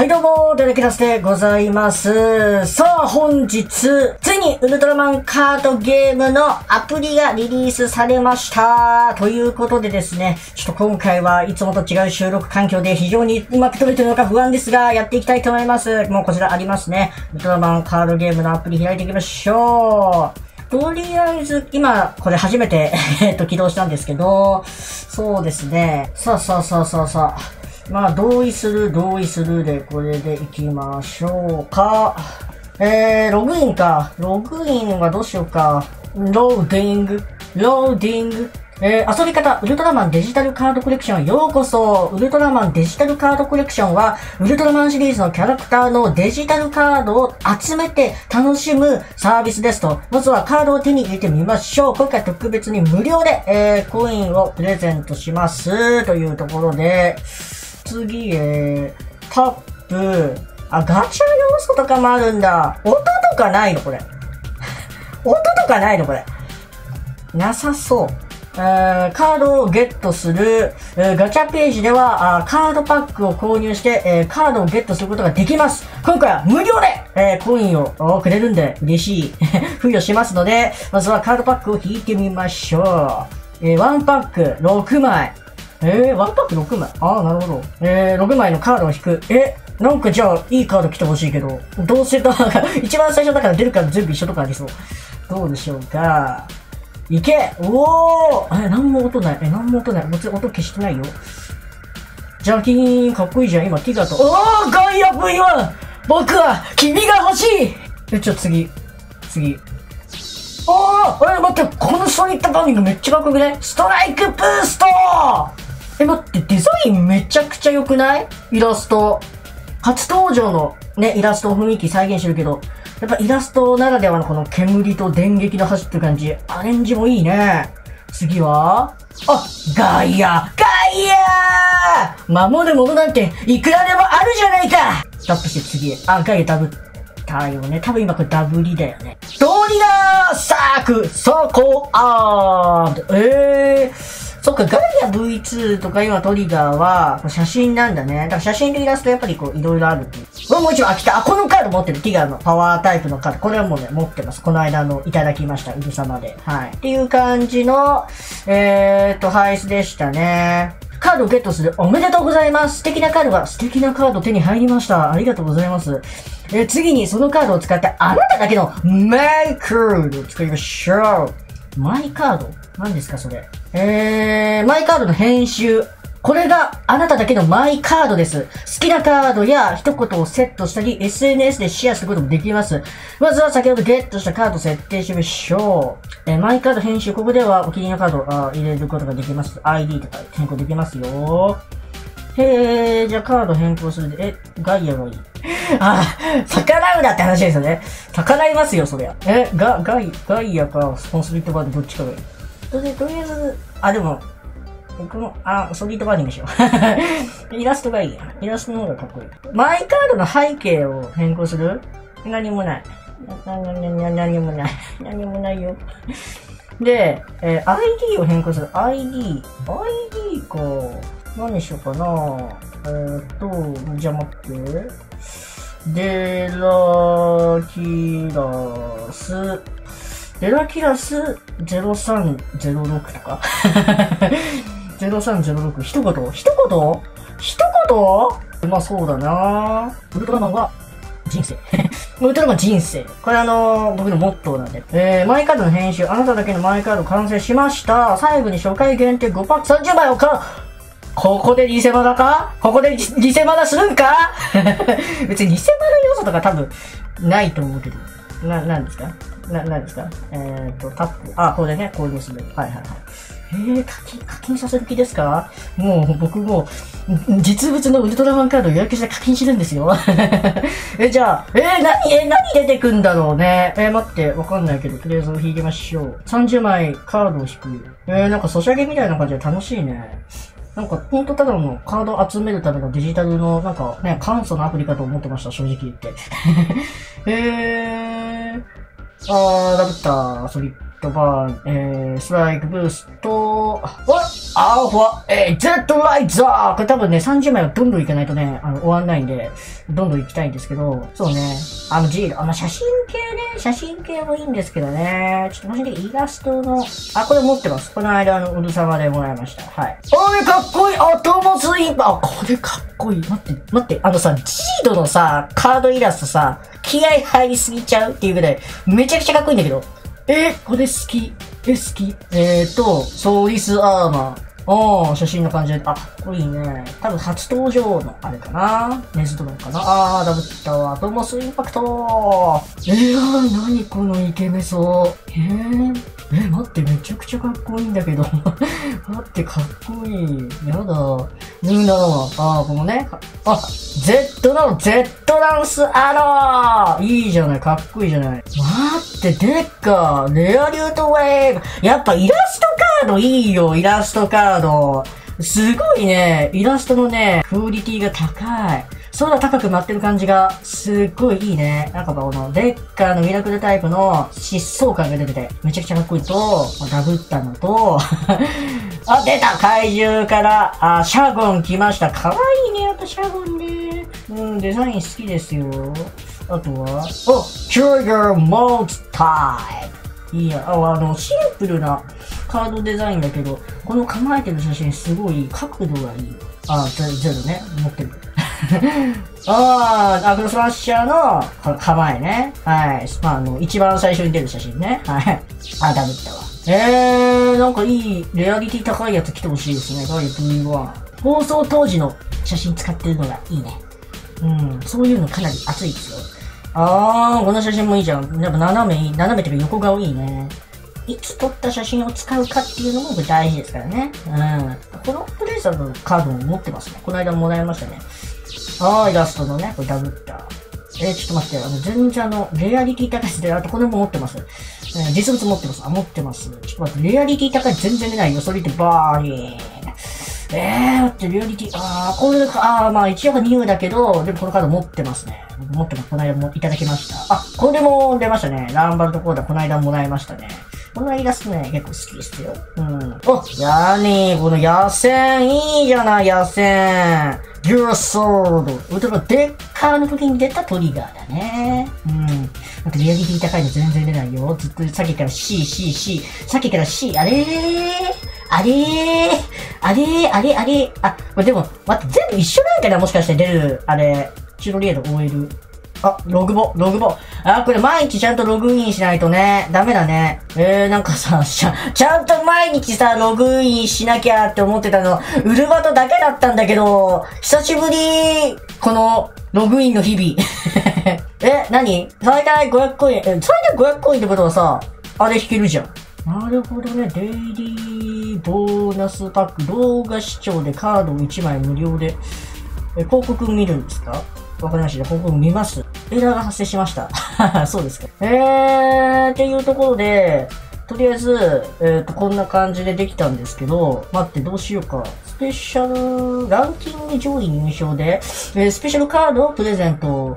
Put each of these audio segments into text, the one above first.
はいどうも、ダレキラスでございます。さあ本日、ついにウルトラマンカードゲームのアプリがリリースされました。ということでですね、ちょっと今回はいつもと違う収録環境で非常にうまく撮れてるのか不安ですが、やっていきたいと思います。もうこちらありますね。ウルトラマンカードゲームのアプリ開いていきましょう。とりあえず、今、これ初めて、起動したんですけど、そうですね。さあ。まあ、同意するで、これで行きましょうか。ログインか。ログインはどうしようか。ローディング。遊び方、ウルトラマンデジタルカードコレクションへようこそ。ウルトラマンデジタルカードコレクションは、ウルトラマンシリーズのキャラクターのデジタルカードを集めて楽しむサービスですと。まずはカードを手に入れてみましょう。今回特別に無料で、コインをプレゼントします。というところで、次、タップ。あ、ガチャ要素とかもあるんだ。音とかないのこれ。なさそう。カードをゲットする、ガチャページではカードパックを購入して、カードをゲットすることができます。今回は無料で、コインをくれるんで嬉しい付与しますので、まずはカードパックを引いてみましょう。1パック6枚。1パック6枚。ああ、なるほど。6枚のカードを引く。なんかじゃあいいカード来てほしいけど、どうせだから、一番最初だから出るから全部一緒とかありそう。どうでしょうか。いけ！おー！なんも音ない。もちろん音消してないよ。ジャキーン、かっこいいじゃん。今、ティガと。おー！ガイア V1！ 僕は、君が欲しい！次。おー！待って、このソニックバーニングめっちゃかっこよくない？ストライクブースト！待って、デザインめちゃくちゃ良くない？イラスト。初登場のね、イラストを雰囲気再現してるけど、やっぱイラストならではのこの煙と電撃の走ってる感じ、アレンジもいいね。次は、ガイア守るものなんていくらでもあるじゃないか。タップして次へ。ガイアダブったよね。多分今これダブリだよね。ドリガーサークソコアード。そっか、ガイア V2 とか今トリガーは写真なんだね。だから写真でイラストやっぱりこういろいろあるっていう。俺もう一応飽きた。このカード持ってる。ティガーのパワータイプのカード。これはもうね、持ってます。この間いただきました。うるさまで。はい。っていう感じの、配布でしたね。カードをゲットする。おめでとうございます。素敵なカード手に入りました。ありがとうございます。次にそのカードを使ってあなただけのマイカードを作りましょう。マイカード？何ですかそれ。マイカードの編集。これがあなただけのマイカードです。好きなカードや一言をセットしたり、SNS でシェアすることもできます。まずは先ほどゲットしたカードを設定しましょう。マイカード編集。ここではお気に入りのカードを入れることができます。ID とか変更できますよ。じゃあカード変更するで、ガイアがいい。逆らうなって話ですよね。逆らいますよ、そりゃ。ガイアか、コンストリートバーでどっちかがいい。とりあえず、でも、僕も、ソリートバーニングしよう。イラストがいいや。イラストの方がかっこいい。マイカードの背景を変更する？何もない。何もない。何もないよ。で、ID を変更する。ID か。何しようかな。じゃあ待って。デラキラス0306とか。0306。一言まあそうだな。ウルトラマンは人生。ウルトラマン人生。これ僕のモットーなんで。マイカードの編集。あなただけのマイカード完成しました。最後に初回限定5パック30枚を買う。ここで偽マナするんか別に偽マナ要素とか多分ないと思うけど。何ですかタップ。これね、購入する。課金させる気ですか？もう、僕も、実物のウルトラマンカードを予約して課金してるんですよ。じゃあ、何出てくんだろうね。待って、わかんないけど、とりあえず引いてみましょう。30枚カードを引く。なんか、ソシャゲみたいな感じで楽しいね。なんか、ほんとただのカード集めるためのデジタルの、なんかね、簡素なアプリかと思ってました、正直言って。ダブった、ソリットバーン、ストライクブースト、アーファ、ジェットライザー、これ多分ね、30枚はどんどんいけないとね、終わんないんで、どんどん行きたいんですけど、そうね、ジール、写真系ね、写真系もいいんですけどね、ちょっともしね、イラストの、これ持ってます。この間、うるさまでもらいました。はい。おい、かっこいい、トモスインパー、これかっこいい。待って、待って、ジードのさ、カードイラストさ、気合入りすぎちゃうっていうぐらい、めちゃくちゃかっこいいんだけど、これ好き。好き。ソーリスアーマー。写真の感じで、かっこいいね。多分初登場の、あれかなネズドロンかなダブったわ。トモスインパクト何このイケメソー。待って、めちゃくちゃかっこいいんだけど。待って、かっこいい。やだ。なんだろう。このね。Z の Z ダンスアローいいじゃない、かっこいいじゃない。待って、でっか。レアリュートウェーブ。やっぱイラストカードいいよ、イラストカード。すごいね、イラストのね、クオリティが高い。空高く舞ってる感じが、すっごいいいね。なんかこの、デッカーのミラクルタイプの疾走感が出てて、めちゃくちゃかっこいいと、ダブったのと、出た怪獣から、シャゴン来ました。かわいいね、やっぱシャゴンね。デザイン好きですよ。あとは、キュリガーモーツタイプ。いいや、シンプルなカードデザインだけど、この構えてる写真すごい角度がいい。ゼロね、持ってる。アクロスマッシャーの構えね。はい。一番最初に出る写真ね。はい。ダメったわ。なんかいい、レアリティ高いやつ来てほしいですね。これ V1。放送当時の写真使ってるのがいいね。そういうのかなり熱いですよ。この写真もいいじゃん。やっぱ斜めというか横顔いいね。いつ撮った写真を使うかっていうのも大事ですからね。このプレイさんのカードも持ってますね。この間もらいましたね。イラストのね、これダブった。ちょっと待って、全然レアリティ高いですね。あとこれも持ってます。実物持ってます。持ってます。ちょっと待って、レアリティ高い全然出ないよ。それってバーリー。待って、レアリティ、これか、一応ニューだけど、でもこのカード持ってますね。持ってます。この間もいただきました。これも出ましたね。ランバルトコーダー、この間もらいましたね。このイラストね、結構好きですよ。やねー、この野戦、いいじゃない、野戦。ユーソード。デッカーの時に出たトリガーだね。なんかリアリティ高いの全然出ないよ。ずっとさっきから C。さっきから C。あれー。でも、待って、全部一緒なんかなもしかして出る、あれ。チュロリエド OL。ログボ。これ毎日ちゃんとログインしないとね、ダメだね。なんかさ、ちゃんと毎日さ、ログインしなきゃって思ってたの、ウルバトだけだったんだけど、久しぶり、この、ログインの日々。何？最大500コイン、最大500コインってことはさ、あれ引けるじゃん。なるほどね、デイリーボーナスパック、動画視聴でカードを1枚無料で、広告見るんですか？わかりました。広告見ます。エラーが発生しました。そうですか。っていうところで、とりあえず、こんな感じでできたんですけど、待って、どうしようか。スペシャル、ランキング上位入賞で、スペシャルカードをプレゼント。こ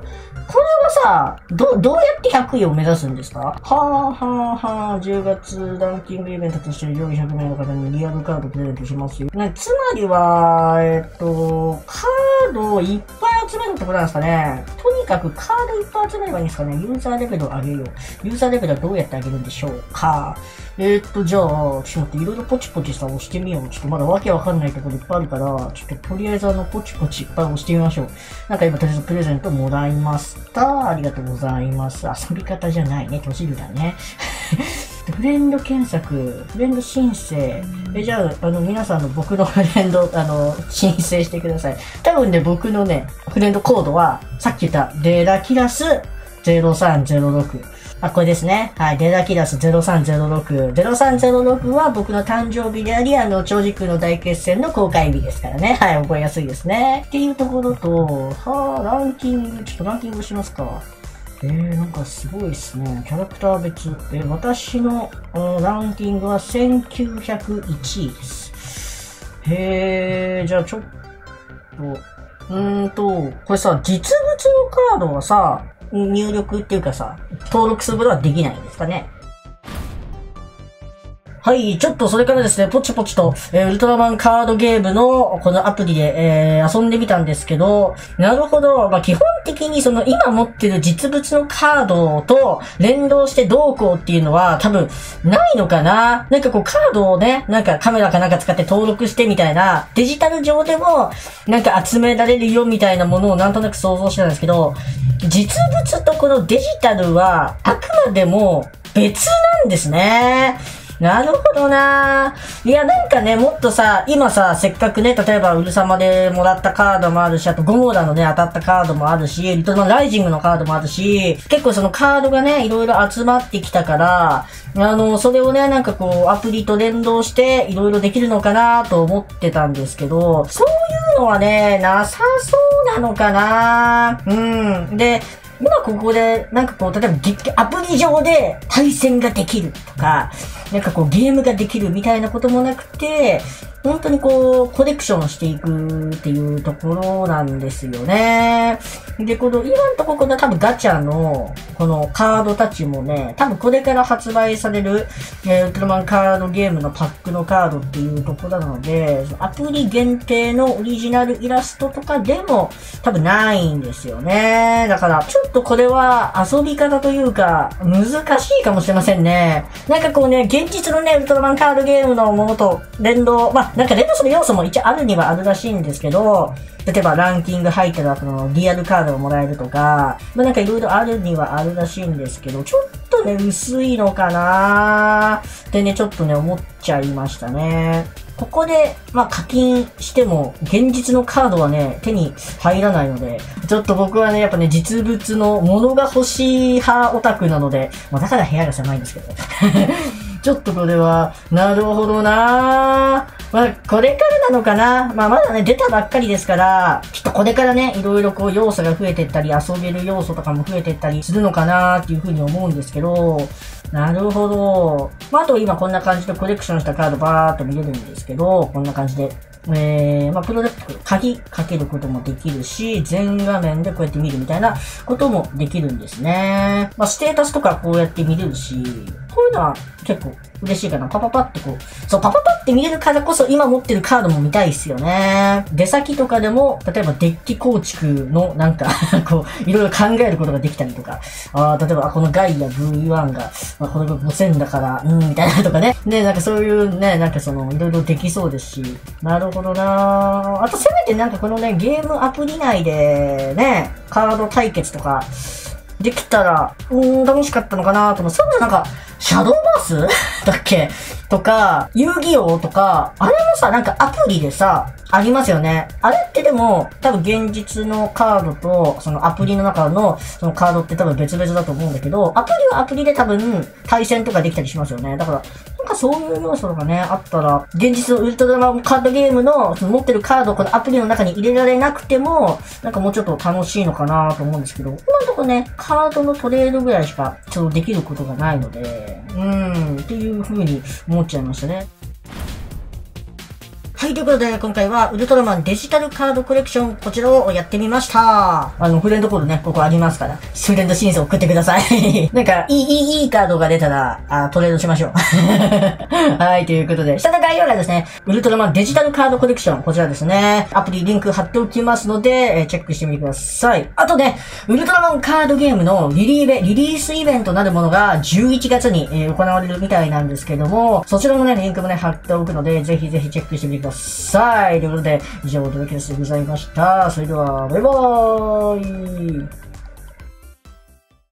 れはさ、どうやって100位を目指すんですか？10月ランキングイベントとして上位100名の方にリアルカードプレゼントしますよ。つまりは、カードをいっぱい集めるってことなんですかね。とにかくカードいっぱい集めればいいんですかね。ユーザーレベルを上げよう。ユーザーレベルはどうやって上げるんでしょうか。じゃあ、ちょっと待って、いろいろポチポチさ、押してみよう。ちょっとまだわけわかんないところいっぱいあるから、ちょっととりあえずポチポチいっぱい押してみましょう。なんか今、とりあえずプレゼントもらいました。ありがとうございます。遊び方じゃないね。閉じるだね。フレンド検索、フレンド申請。じゃあ、皆さんの僕のフレンド、申請してください。多分ね、僕のね、フレンドコードは、さっき言った、デラキラス0306。これですね。はい。デラキラス0306。0306は僕の誕生日であり、超時空の大決戦の公開日ですからね。はい。覚えやすいですね。っていうところと、ランキング、ちょっとランキングしますか。なんかすごいですね。キャラクター別。私のランキングは1901位です。じゃあちょっと、これさ、実物のカードはさ、入力っていうかさ、登録することはできないんですかね。はい、ちょっとそれからですね、ポチポチと、ウルトラマンカードゲームの、このアプリで、遊んでみたんですけど、なるほど、まあ、基本的にその、今持ってる実物のカードと連動してどうこうっていうのは、多分、ないのかな。なんかこう、カードをね、なんかカメラかなんか使って登録してみたいな、デジタル上でも、なんか集められるよみたいなものをなんとなく想像してたんですけど、実物とこのデジタルは、あくまでも、別なんですね。なるほどなぁ。いや、なんかね、もっとさ、今さ、せっかくね、例えば、ウルサマでもらったカードもあるし、あと、ゴモーダのね、当たったカードもあるし、ウルトラマンライジングのカードもあるし、結構そのカードがね、いろいろ集まってきたから、それをね、なんかこう、アプリと連動して、いろいろできるのかなと思ってたんですけど、そういうのはね、なさそうなのかなぁ。うん。で、今ここで、なんかこう、例えばアプリ上で対戦ができるとか、なんかこうゲームができるみたいなこともなくて、本当にこう、コレクションしていくっていうところなんですよね。で、この今のところこの多分ガチャのこのカードたちもね、多分これから発売される、ウルトラマンカードゲームのパックのカードっていうところなので、アプリ限定のオリジナルイラストとかでも多分ないんですよね。だからちょっとこれは遊び方というか難しいかもしれませんね。なんかこうね、現実のね、ウルトラマンカードゲームのものと連動、まあなんか連動する要素も一応あるにはあるらしいんですけど、例えばランキング入ったらそのリアルカードをもらえるとか、まあなんかいろいろあるにはあるらしいんですけど、ちょっとね、薄いのかなーってね、ちょっとね、思っちゃいましたね。ここで、まあ、課金しても、現実のカードはね、手に入らないので、ちょっと僕はね、やっぱね、実物のものが欲しい派オタクなので、まあ、だから部屋が狭いんですけど。ちょっとこれは、なるほどなぁ。まあ、これからなのかな。まあ、まだね、出たばっかりですから、きっとこれからね、いろいろこう、要素が増えていったり、遊べる要素とかも増えていったりするのかなっていうふうに思うんですけど、なるほど。まあ、あと今こんな感じでコレクションしたカードバーっと見れるんですけど、こんな感じで。まあ、プロデック、鍵かけることもできるし、全画面でこうやって見るみたいなこともできるんですね。まあ、ステータスとかこうやって見れるし、こういうのは結構嬉しいかな。パパパってこう。そう、パパパって見れるからこそ今持ってるカードも見たいっすよね。出先とかでも、例えばデッキ構築のなんか、こう、いろいろ考えることができたりとか。例えば、このガイア V1 が、まあ、これが5000だから、みたいなとかね。ね、なんかそういうね、なんかその、いろいろできそうですし。なるほどなぁ。あとせめてなんかこのね、ゲームアプリ内で、ね、カード対決とか、できたら、楽しかったのかなと思う。そういうなんか、シャドーバースだっけとか、遊戯王とか、あれもさ、なんかアプリでさ、ありますよね。あれってでも、多分現実のカードと、そのアプリの中の、そのカードって多分別々だと思うんだけど、アプリはアプリで多分、対戦とかできたりしますよね。だから、なんかそういう要素とかね、あったら、現実のウルトラマンカードゲームの、その持ってるカードをこのアプリの中に入れられなくても、なんかもうちょっと楽しいのかなと思うんですけど、今のところね、カードのトレードぐらいしか、ちょっとできることがないので、っていう風に思っちゃいましたね。はい、ということで、今回は、ウルトラマンデジタルカードコレクション、こちらをやってみました。フレンドコードね、ここありますから、フレンド申請送ってください。なんか、いいカードが出たら、トレードしましょう。はい、ということで、下の概要欄ですね、ウルトラマンデジタルカードコレクション、こちらですね、アプリリンク貼っておきますので、チェックしてみてください。あとね、ウルトラマンカードゲームのリリースイベントなるものが、11月に、行われるみたいなんですけども、そちらもね、リンクもね、貼っておくので、ぜひぜひチェックしてみてください。ということで、以上お届けでございました。それでは、バイバーイ。